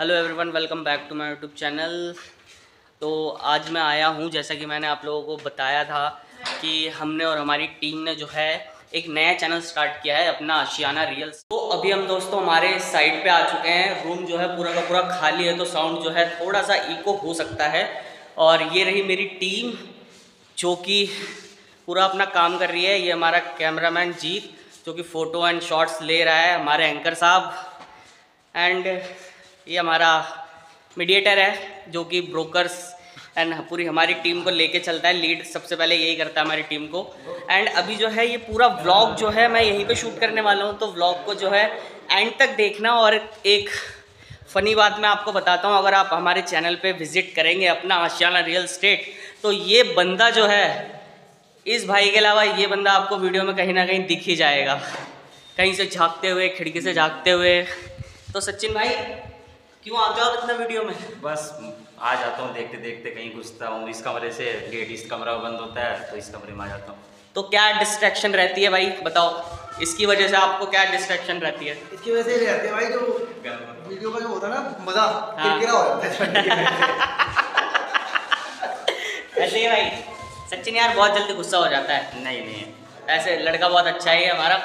Hello everyone, welcome back to my YouTube channel. तो आज मैं आया हूं, जैसा कि मैंने आप लोगों को बताया था कि हमने और हमारी टीम ने जो है एक नया चैनल स्टार्ट किया है, अपना आशियाना रियल। तो अभी हम दोस्तों हमारे साइट पे आ चुके हैं। रूम जो है पूरा का पूरा खाली है, तो साउंड जो है थोड़ा सा इको हो सकता है। और ये रही मेरी टीम जो कि पूरा अपना काम कर रही है। ये हमारा कैमरामैन जीत जो कि फ़ोटो एंड शॉट्स ले रहा है, हमारे एंकर साहब, एंड ये हमारा मीडिएटर है जो कि ब्रोकर्स एंड पूरी हमारी टीम को लेके चलता है, लीड सबसे पहले यही करता है हमारी टीम को। एंड अभी जो है ये पूरा व्लॉग जो है मैं यहीं पे शूट करने वाला हूँ, तो व्लॉग को जो है एंड तक देखना। और एक फ़नी बात मैं आपको बताता हूँ, अगर आप हमारे चैनल पे विज़िट करेंगे अपना आशियाना रियल एस्टेट, तो ये बंदा जो है, इस भाई के अलावा ये बंदा आपको वीडियो में कहीं ना कहीं दिख ही जाएगा, कहीं से झाँकते हुए, खिड़की से झाँकते हुए। तो सचिन भाई क्यों आ जाओ इतना वीडियो में? बस आ जाता हूँ, देखते देखते कहीं घुसता हूँ। इस कमरे से गेट, इस कमरा बंद होता है तो इस कमरे में आ जाता हूँ। तो क्या डिस्ट्रैक्शन रहती है भाई, बताओ? इसकी वजह से आपको क्या डिस्ट्रैक्शन रहती है? इसकी वजह से रहती है भाई, जो वीडियो का जो होता है ना मज़ा, किरकिरा हो जाता है। ऐसे ही भाई सचिन यार बहुत जल्दी गुस्सा हो जाता है। नहीं नहीं, ऐसे लड़का बहुत अच्छा ही है हमारा।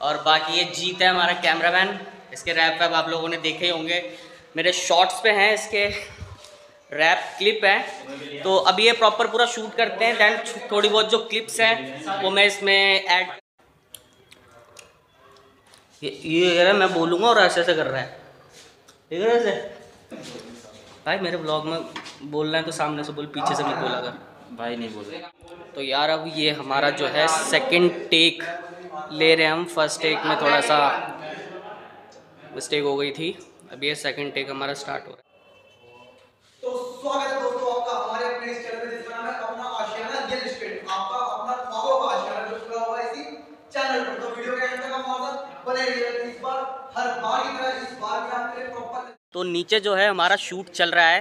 और बाकी ये जीत है हमारा कैमरामैन, इसके रैप वैप आप लोगों ने देखे ही होंगे, मेरे शॉर्ट्स पे हैं, इसके रैप क्लिप है। तो अभी ये प्रॉपर पूरा शूट करते हैं, दैन थोड़ी बहुत जो क्लिप्स हैं वो मैं इसमें ऐड। ये मैं बोलूँगा और ऐसे कर रहा है, ठीक है ऐसे। भाई मेरे ब्लॉग में बोलना है तो सामने से बोल, पीछे से मत बोला कर भाई, नहीं बोल। तो यार अब ये हमारा जो है सेकेंड टेक ले रहे हैं हम। फर्स्ट टेक में थोड़ा सा मिस्टेक हो गई थी, अब ये सेकंड टेक हमारा स्टार्ट हो रहा है। तो स्वागत है दोस्तों आपका हमारे अपने इस चैनल पे, जिसका नाम है अपना आशियाना रियल एस्टेट। आपका अपना ख्वाबों का आशियाना जो खुला हुआ है इसी चैनल पर। तो वीडियो के अंत तक आप हमारे साथ बने रहिए। इस बार हर बार की तरह इस बार भी आपके लिए प्रॉपर। तो नीचे जो है हमारा शूट चल रहा है,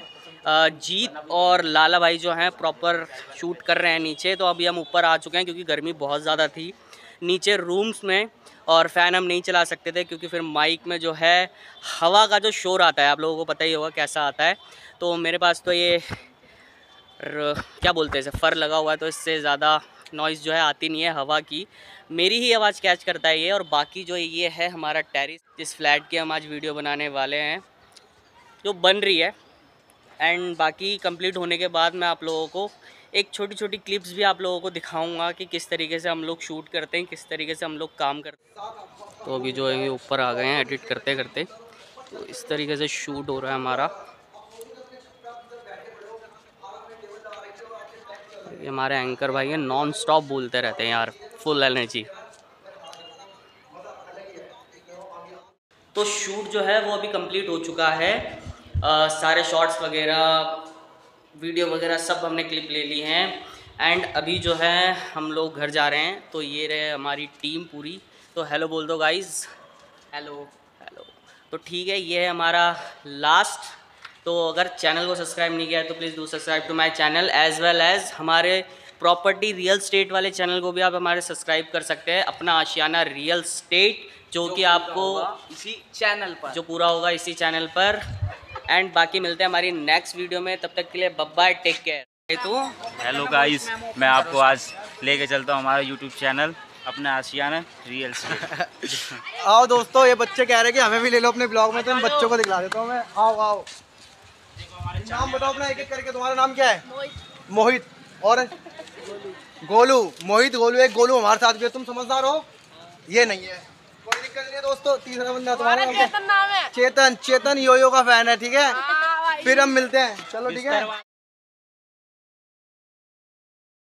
जीत और लाला भाई जो हैं प्रॉपर शूट कर रहे हैं नीचे। तो अभी हम ऊपर आ चुके हैं क्योंकि गर्मी बहुत ज़्यादा थी नीचे रूम्स में, और फ़ैन हम नहीं चला सकते थे क्योंकि फिर माइक में जो है हवा का जो शोर आता है आप लोगों को पता ही होगा कैसा आता है। तो मेरे पास तो ये क्या बोलते हैं इसे, फ़र लगा हुआ है, तो इससे ज़्यादा नॉइज़ जो है आती नहीं है हवा की, मेरी ही आवाज़ कैच करता है ये। और बाकी जो ये है हमारा टेरिस, जिस फ्लैट की हम आज वीडियो बनाने वाले हैं, जो बन रही है। एंड बाकी कंप्लीट होने के बाद मैं आप लोगों को एक छोटी छोटी क्लिप्स भी आप लोगों को दिखाऊंगा कि किस तरीके से हम लोग शूट करते हैं, किस तरीके से हम लोग काम करते हैं। तो अभी जो है ऊपर आ गए हैं एडिट करते करते, तो इस तरीके से शूट हो रहा है हमारा। ये हमारे एंकर भाई हैं, नॉन स्टॉप बोलते रहते हैं यार, फुल एनर्जी। तो शूट जो है वो अभी कंप्लीट हो चुका है, सारे शॉट्स वगैरह, वीडियो वगैरह सब हमने क्लिप ले ली हैं। एंड अभी जो है हम लोग घर जा रहे हैं। तो ये रहे हमारी टीम पूरी, तो हेलो बोल दो गाइस, हेलो हेलो। तो ठीक है, ये है हमारा लास्ट। तो अगर चैनल को सब्सक्राइब नहीं किया है तो please do subscribe to my channel as well as हमारे प्रॉपर्टी रियल एस्टेट वाले चैनल को भी आप हमारे सब्सक्राइब कर सकते हैं, अपना आशियाना रियल एस्टेट, जो कि आपको इसी चैनल पर जो पूरा होगा इसी चैनल पर। एंड बाकी मिलते हैं हमारी नेक्स्ट वीडियो में, तब तक के लिए बाय, टेक केयर। तो हेलो गाइस, मैं आपको आज लेके चलता हूँ हमारा यूट्यूब चैनल अपना आशियाना रियल एस्टेट। आओ दोस्तों, ये बच्चे कह रहे कि हमें भी ले लो अपने ब्लॉग में, तो बच्चों को दिखला देता हूँ मैं। आओ आओ, नाम बताओ अपना एक एक करके। तुम्हारा नाम क्या है? मोहित और गोलू। मोहित गोलू, एक गोलू हमारे साथ भी है। तुम समझदार हो, ये नहीं है, कोई दिक्कत नहीं है दोस्तों। तीसरा बंदा तुम्हारा नाम है चेतन। चेतन योयो का फैन है, ठीक है? फिर हम मिलते हैं, चलो ठीक है।